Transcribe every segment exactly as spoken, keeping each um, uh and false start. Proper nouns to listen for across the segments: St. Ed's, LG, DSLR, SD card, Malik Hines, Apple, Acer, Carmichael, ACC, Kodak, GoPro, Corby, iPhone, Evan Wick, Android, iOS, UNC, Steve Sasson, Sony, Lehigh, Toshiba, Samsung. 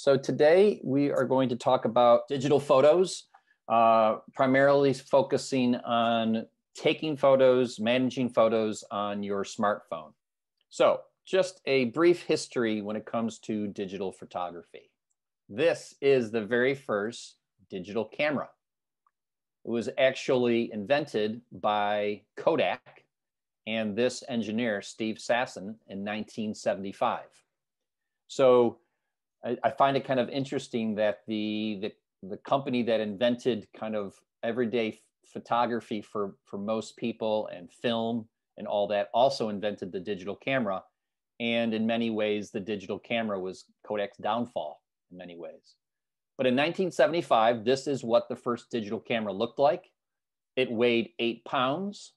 So today we are going to talk about digital photos, uh, primarily focusing on taking photos, managing photos on your smartphone. So just a brief history when it comes to digital photography. This is the very first digital camera. It was actually invented by Kodak and this engineer, Steve Sasson, in nineteen seventy-five. So I, I find it kind of interesting that the, the, the company that invented kind of everyday photography for, for most people and film and all that also invented the digital camera. And in many ways, the digital camera was Kodak's downfall in many ways. But in nineteen seventy-five, this is what the first digital camera looked like. It weighed eight pounds.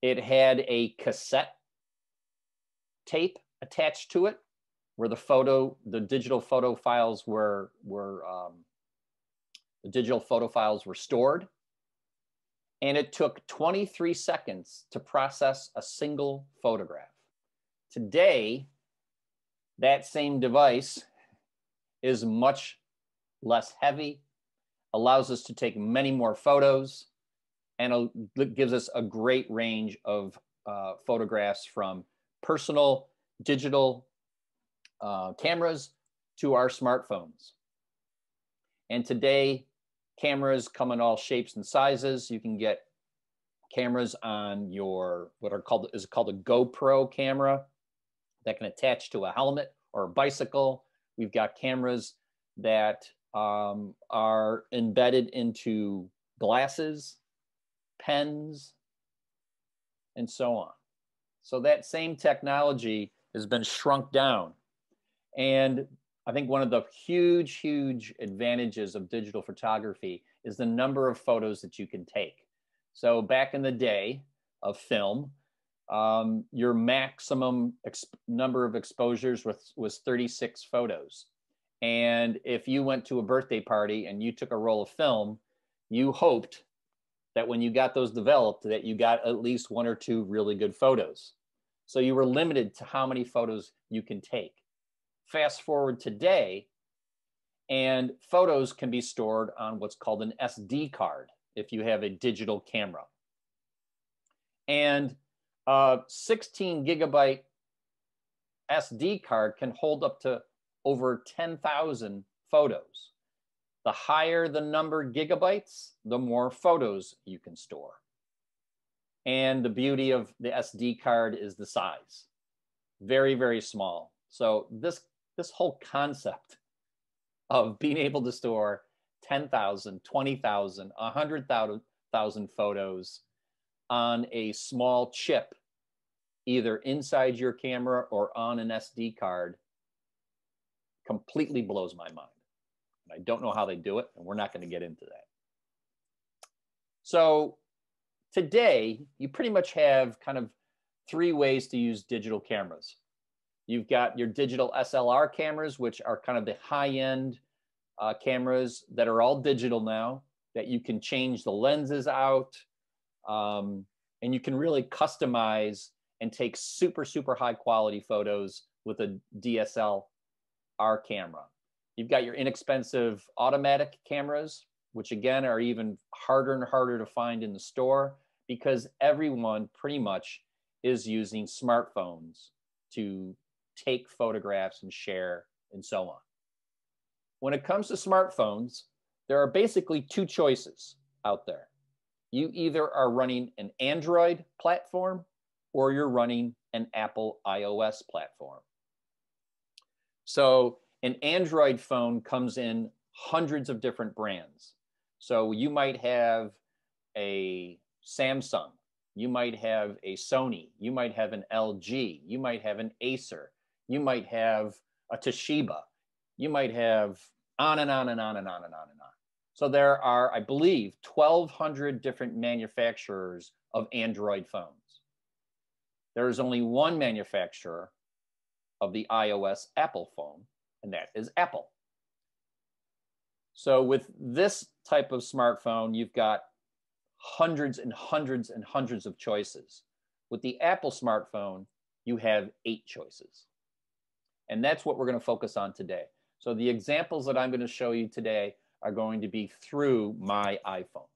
It had a cassette tape attached to it, where the photo, the digital photo files were, were um, the digital photo files were stored. And it took twenty-three seconds to process a single photograph. Today, that same device is much less heavy, allows us to take many more photos, and gives us a great range of uh, photographs from personal, digital, Uh, cameras to our smartphones. And today, cameras come in all shapes and sizes. You can get cameras on your, what are called, is called a GoPro camera that can attach to a helmet or a bicycle. We've got cameras that um, are embedded into glasses, pens, and so on. So that same technology has been shrunk down. And I think one of the huge, huge advantages of digital photography is the number of photos that you can take. So back in the day of film, um, your maximum number of exposures was, was thirty-six photos. And if you went to a birthday party and you took a roll of film, you hoped that when you got those developed, that you got at least one or two really good photos. So you were limited to how many photos you can take. Fast forward today, and photos can be stored on what's called an S D card if you have a digital camera. And a sixteen gigabyte S D card can hold up to over ten thousand photos. The higher the number of gigabytes, the more photos you can store. And the beauty of the S D card is the size. Very, very small. So this This whole concept of being able to store ten thousand, twenty thousand, one hundred thousand photos on a small chip, either inside your camera or on an S D card, completely blows my mind. And I don't know how they do it, and we're not going to get into that. So today, you pretty much have kind of three ways to use digital cameras. You've got your digital S L R cameras, which are kind of the high-end uh, cameras that are all digital now, that you can change the lenses out, um, and you can really customize and take super, super high-quality photos with a D S L R camera. You've got your inexpensive automatic cameras, which again are even harder and harder to find in the store because everyone pretty much is using smartphones to take photographs and share and so on. When it comes to smartphones, there are basically two choices out there. You either are running an Android platform or you're running an Apple iOS platform. So an Android phone comes in hundreds of different brands. So you might have a Samsung, you might have a Sony, you might have an L G, you might have an Acer, you might have a Toshiba, you might have on and on and on and on and on and on. So there are, I believe, twelve hundred different manufacturers of Android phones. There is only one manufacturer of the iOS Apple phone, and that is Apple. So with this type of smartphone, you've got hundreds and hundreds and hundreds of choices. With the Apple smartphone, you have eight choices. And that's what we're going to focus on today. So the examples that I'm going to show you today are going to be through my iPhone.